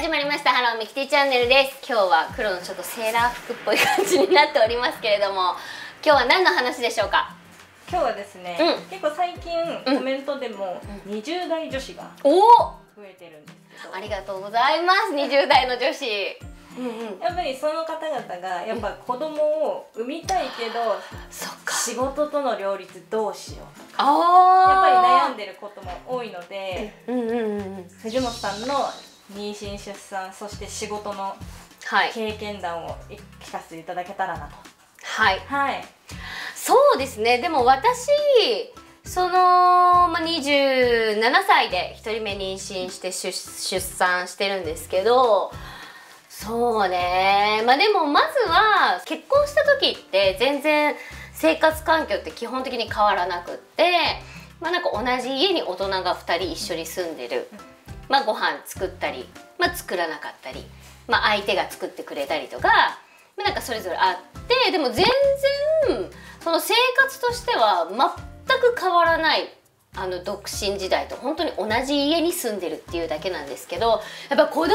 始まりましたハローミキティチャンネルです。今日は黒のちょっとセーラー服っぽい感じになっておりますけれども、今日は何の話でしょうか？今日はですね、結構最近コメントでも20代女子が増えてるんですけど、ありがとうございます、20代の女子。やっぱりその方々がやっぱ子供を産みたいけど、仕事との両立どうしようとかやっぱり悩んでることも多いので、藤本さんの妊娠出産そして仕事の経験談を聞かせていただけたらなと。はい、はい、そうですね。でも私27歳で1人目妊娠して出産してるんですけど、そうね、でもまずは結婚した時って全然生活環境って基本的に変わらなくって、なんか同じ家に大人が2人一緒に住んでる。ご飯作ったり、作らなかったり、相手が作ってくれたりとか、なんかそれぞれあって、でも全然その生活としては全く変わらない。独身時代と本当に同じ家に住んでるっていうだけなんですけど、やっぱ子供がで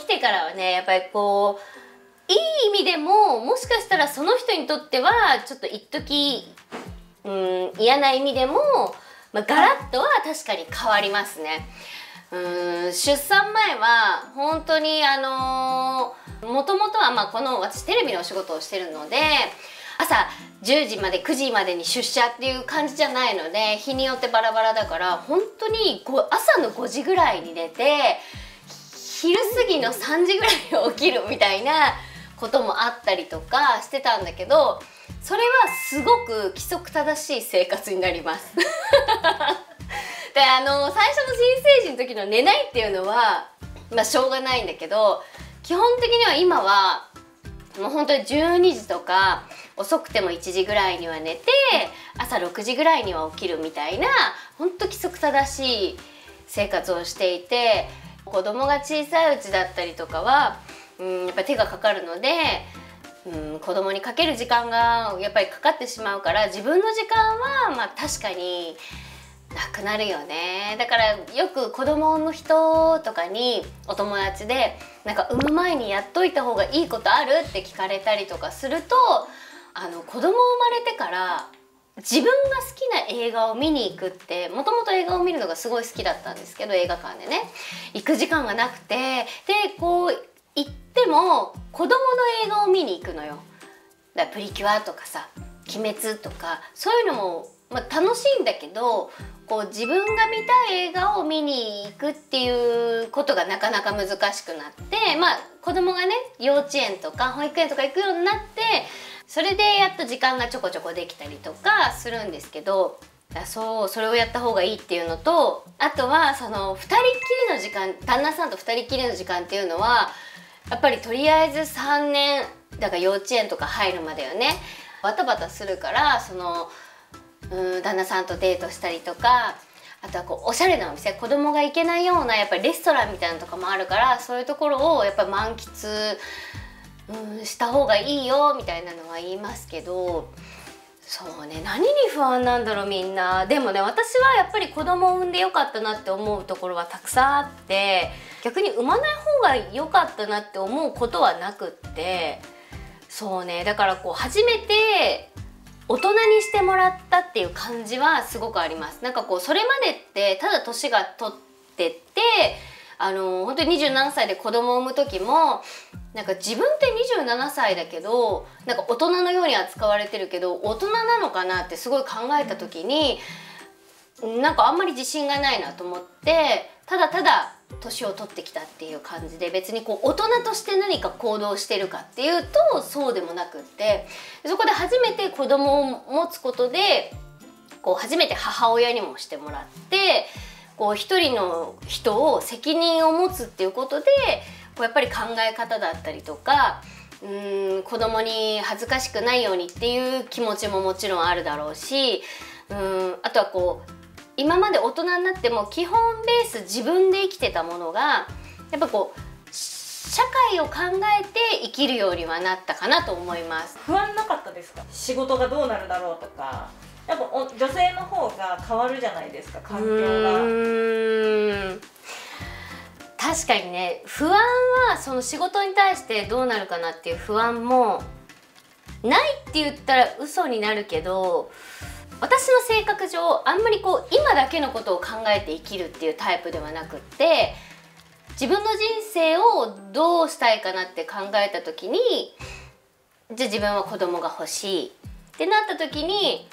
きてからはね、やっぱりこういい意味でももしかしたらその人にとってはちょっと一時嫌な意味でも、ガラッとは確かに変わりますね。出産前は本当にもともとはこの私テレビのお仕事をしてるので、朝10時まで9時までに出社っていう感じじゃないので、日によってバラバラだから、本当に朝の5時ぐらいに寝て昼過ぎの3時ぐらいに起きるみたいなこともあったりとかしてたんだけど、それはすごく規則正しい生活になります。で最初の新成人の時の寝ないっていうのはしょうがないんだけど、基本的には今はもう本当に12時とか遅くても1時ぐらいには寝て、朝6時ぐらいには起きるみたいな、本当規則正しい生活をしていて、子供が小さいうちだったりとかはやっぱり手がかかるので。子供にかける時間がやっぱりかかってしまうから、自分の時間は確かになくなるよね。だからよく子供を産む人とかにお友達でなんか産む前にやっといた方がいいことあるって聞かれたりとかすると、子供生まれてから自分が好きな映画を見に行くって、もともと映画を見るのがすごい好きだったんですけど、映画館でね行く時間がなくて、でこう行っても子供の映画を見に行くのよ。だからプリキュアとかさ、鬼滅とかそういうのも楽しいんだけど、こう自分が見たい映画を見に行くっていうことがなかなか難しくなって、子供がね幼稚園とか保育園とか行くようになって、それでやっと時間がちょこちょこできたりとかするんですけど、それをやった方がいいっていうのと、あとはその2人っきりの時間、旦那さんと2人っきりの時間っていうのはやっぱりとりあえず3年だから幼稚園とか入るまでよね、バタバタするから、旦那さんとデートしたりとか、あとはおしゃれなお店、子供が行けないようなやっぱりレストランみたいなのとかもあるから、そういうところをやっぱり満喫した方がいいよみたいなのは言いますけど、そうね、何に不安なんだろうみんな。でもね、私はやっぱり子供を産んでよかったなって思うところはたくさんあって、逆に産まない方がよかったなって思うことはなくって、そうね、だから初めて大人にしてもらったっていう感じはすごくあります。なんかそれまでってただ年が取ってって、本当に27歳で子供を産む時もなんか自分って27歳だけどなんか大人のように扱われてるけど大人なのかなってすごい考えた時に、なんかあんまり自信がないなと思って、ただただ年を取ってきたっていう感じで、別に大人として何か行動してるかっていうとそうでもなくって、そこで初めて子供を持つことで初めて母親にもしてもらって、一人の人を責任を持つっていうことでやっぱり考え方だったりとか、子供に恥ずかしくないようにっていう気持ちももちろんあるだろうし、あとは今まで大人になっても基本ベース自分で生きてたものがやっぱ社会を考えて生きるようにはなったかなと思います。不安なかったですか？仕事がどうなるだろうとか、やっぱ女性の方が変わるじゃないですか、環境が。確かにね、不安はその仕事に対してどうなるかなっていう不安もないって言ったら嘘になるけど、私の性格上あんまりこう今だけのことを考えて生きるっていうタイプではなくって、自分の人生をどうしたいかなって考えた時に、じゃあ自分は子供が欲しいってなった時に、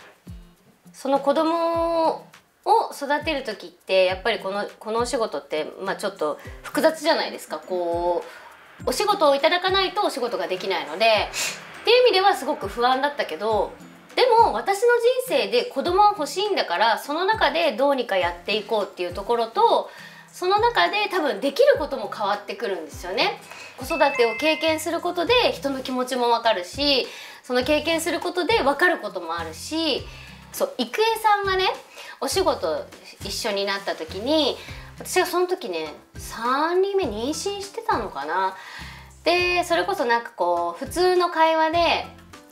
その子供を育てる時ってやっぱりこのお仕事って、まあ、ちょっと複雑じゃないですか。こうお仕事をいただかないとお仕事ができないのでっていう意味ではすごく不安だったけど、でも私の人生で子供は欲しいんだから、その中でどうにかやっていこうっていうところと、その中で多分できることも変わってくるんですよね。子育てを経験することで人の気持ちも分かるし、その経験することで分かることもあるし、そう郁恵さんがねお仕事一緒になった時に、私がその時ね3人目妊娠してたのかな。でそれこそなんかこう普通の会話で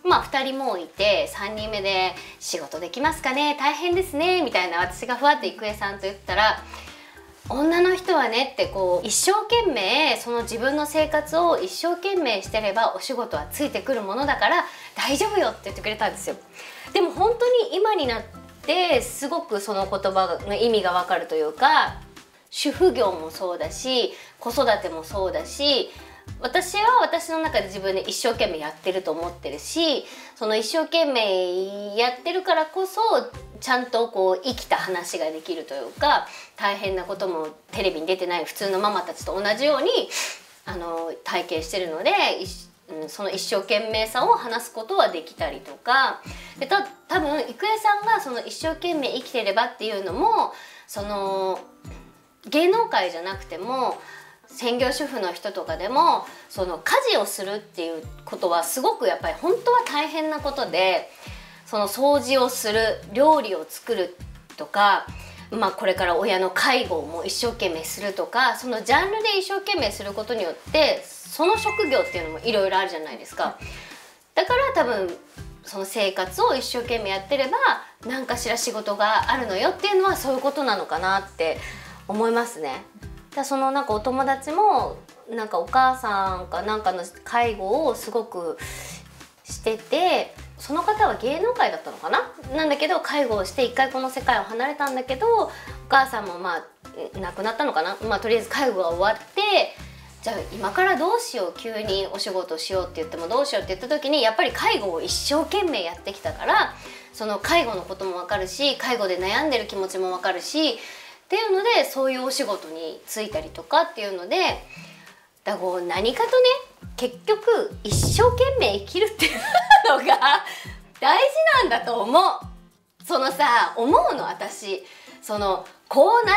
まあ2人もいて3人目で「仕事できますかね、大変ですね」みたいな、私がふわっと郁恵さんと言ったら「女の人はね」って、こう一生懸命その自分の生活を一生懸命してればお仕事はついてくるものだから大丈夫よって言ってくれたんですよ。でも本当に今になってすごくその言葉の意味がわかるというか、主婦業もそうだし子育てもそうだし、私は私の中で自分で一生懸命やってると思ってるし、その一生懸命やってるからこそちゃんとこう生きた話ができるというか、大変なこともテレビに出てない普通のママたちと同じように体験してるので、その一生懸命さを話すことはできたりとかで、多分郁恵さんがその一生懸命生きてればっていうのも、その芸能界じゃなくても専業主婦の人とかでも、その家事をするっていうことはすごくやっぱり本当は大変なことで、その掃除をする、料理を作るとか、まあ、これから親の介護も一生懸命するとか、そのジャンルで一生懸命することによってその職業っていうのもいろいろあるじゃないですか。だから多分その生活を一生懸命やってれば何かしら仕事があるのよっていうのはそういうことなのかなって思いますね。そのなんかお友達もなんかお母さんかなんかの介護をすごくしてて、その方は芸能界だったのかな、なんだけど介護をして一回この世界を離れたんだけど、お母さんもまあ亡くなったのかな、まあ、とりあえず介護が終わって、じゃあ今からどうしよう、急にお仕事しようって言ってもどうしようって言った時に、やっぱり介護を一生懸命やってきたから、その介護のことも分かるし、介護で悩んでる気持ちも分かるし。っていうので、そういうお仕事に就いたりとかっていうので、だから何かとね、結局一生懸命生きるっていうのが大事なんだと思う。そのさ、思うの私、そのこうな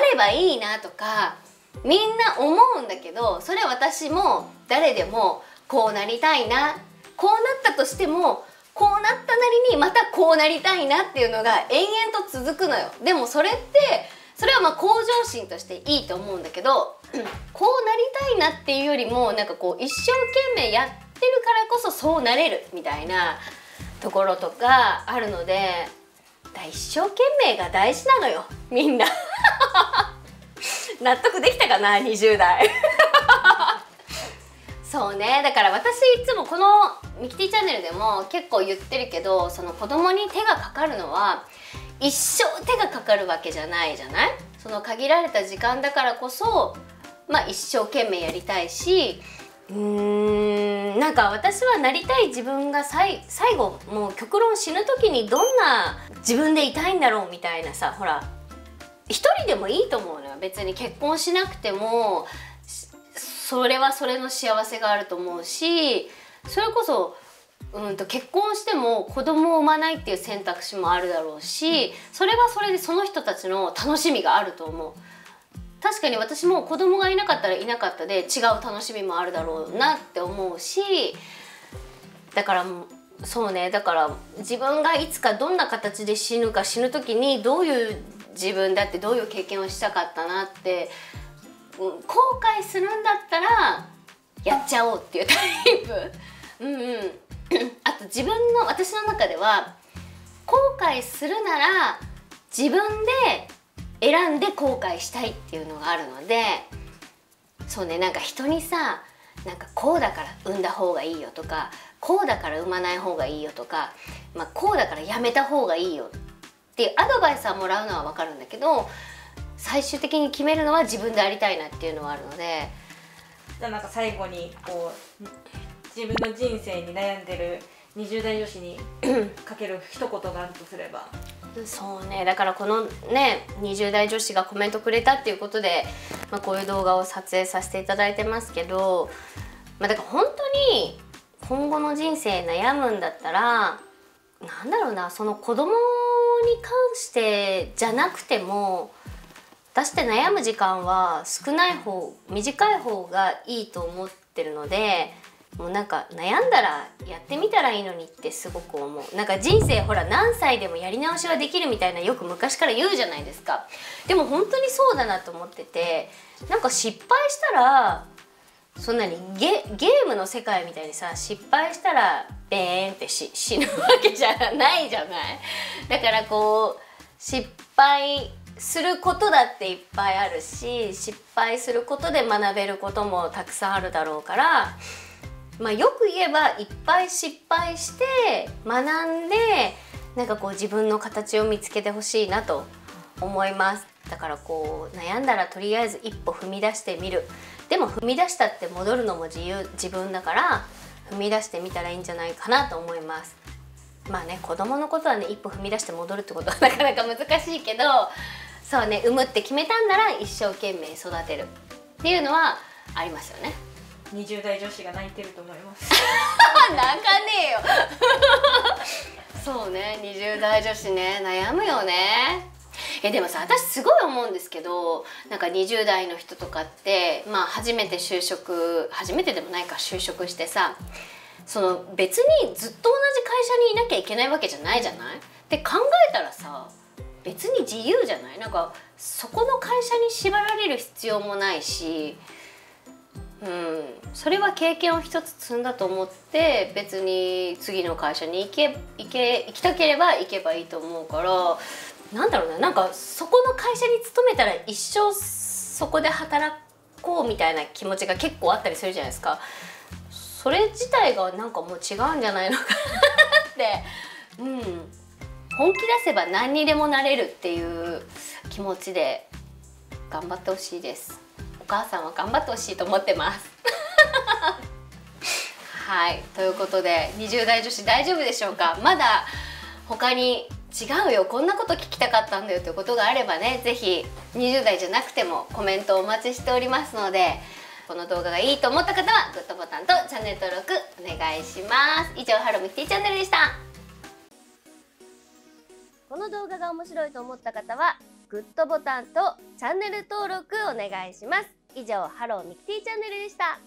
ればいいなとかみんな思うんだけど、それ私も誰でもこうなりたいな、こうなったとしてもこうなったなりにまたこうなりたいなっていうのが延々と続くのよ。でもそれってそれはまあ向上心としていいと思うんだけど、こうなりたいなっていうよりもなんかこう一生懸命やってるからこそそうなれるみたいなところとかあるので、一生懸命が大事なのよ、みんな納得できたかな、20代そうね、だから私いつもこの「ミキティチャンネル」でも結構言ってるけど、その子供に手がかかるのは一生手がかかるわけじゃないじゃない？その限られた時間だからこそ、まあ、一生懸命やりたいし、なんか私はなりたい自分が最後もう極論死ぬ時にどんな自分でいたいんだろうみたいなさ、ほら一人でもいいと思うのよ。別に結婚しなくてもそれはそれの幸せがあると思うし、それこそ結婚しても子供を産まないっていう選択肢もあるだろうし、それはそれでその人たちの楽しみがあると思う。確かに私も子供がいなかったらいなかったで違う楽しみもあるだろうなって思うし、だからそうね、だから自分がいつかどんな形で死ぬか、死ぬ時にどういう自分だって、どういう経験をしたかったなって後悔するんだったらやっちゃおうっていうタイプ。あと自分の、私の中では後悔するなら自分で選んで後悔したいっていうのがあるので、そうね、なんか人にさ、なんかこうだから産んだ方がいいよとか、こうだから産まない方がいいよとか、まあ、こうだからやめた方がいいよっていうアドバイスはもらうのは分かるんだけど、最終的に決めるのは自分でありたいなっていうのはあるので。じゃあなんか最後にこう自分の人生に悩んでる20代女子にかける一言があるとすれば。そうね、だからこのね20代女子がコメントくれたっていうことで、まあ、こういう動画を撮影させていただいてますけど、まあ、だから本当に今後の人生悩むんだったら、なんだろうな、その子供に関してじゃなくても出して悩む時間は少ない方、短い方がいいと思ってるので。もうなんか悩んだらやってみたらいいのにってすごく思う。なんか人生ほら何歳でもやり直しはできるみたいな、よく昔から言うじゃないですか。でも本当にそうだなと思ってて、なんか失敗したらそんなにゲームの世界みたいにさ、失敗したらベーンって死ぬわけじゃないじゃない。だからこう失敗することだっていっぱいあるし、失敗することで学べることもたくさんあるだろうから、まあよく言えばいっぱい失敗して学んで、なんかこう自分の形を見つけてほしいなと思います。だからこう悩んだらとりあえず一歩踏み出してみる。でも踏み出したって戻るのも自分だから踏み出してみたらいいんじゃないかなと思います。まあね、子供のことはね一歩踏み出して戻るってことはなかなか難しいけど、そうね、産むって決めたんなら一生懸命育てるっていうのはありますよね。20代女子が泣いてると思います。泣かねえよ。そうね、20代女子ね、悩むよね。でもさ、私すごい思うんですけど、なんか20代の人とかって、まあ、初めてでもないか、就職してさ、その別にずっと同じ会社にいなきゃいけないわけじゃないじゃない？って考えたらさ、別に自由じゃない？なんかそこの会社に縛られる必要もないし。うん、それは経験を一つ積んだと思って、別に次の会社に行きたければ行けばいいと思うから、なんだろうな、なんかそこの会社に勤めたら一生そこで働こうみたいな気持ちが結構あったりするじゃないですか。それ自体がなんかもう違うんじゃないのかなって、うん、本気出せば何にでもなれるっていう気持ちで頑張ってほしいです。お母さんは頑張ってほしいと思ってます。はい、ということで20代女子大丈夫でしょうか。まだ他に違うよ、こんなこと聞きたかったんだよということがあればね、是非20代じゃなくてもコメントをお待ちしておりますので、この動画がいいと思った方はグッドボタンとチャンネル登録お願いします。以上、ハロミキティチャンネルでした。この動画が面白いと思った方はグッドボタンとチャンネル登録お願いします。以上、ハローミキティチャンネルでした。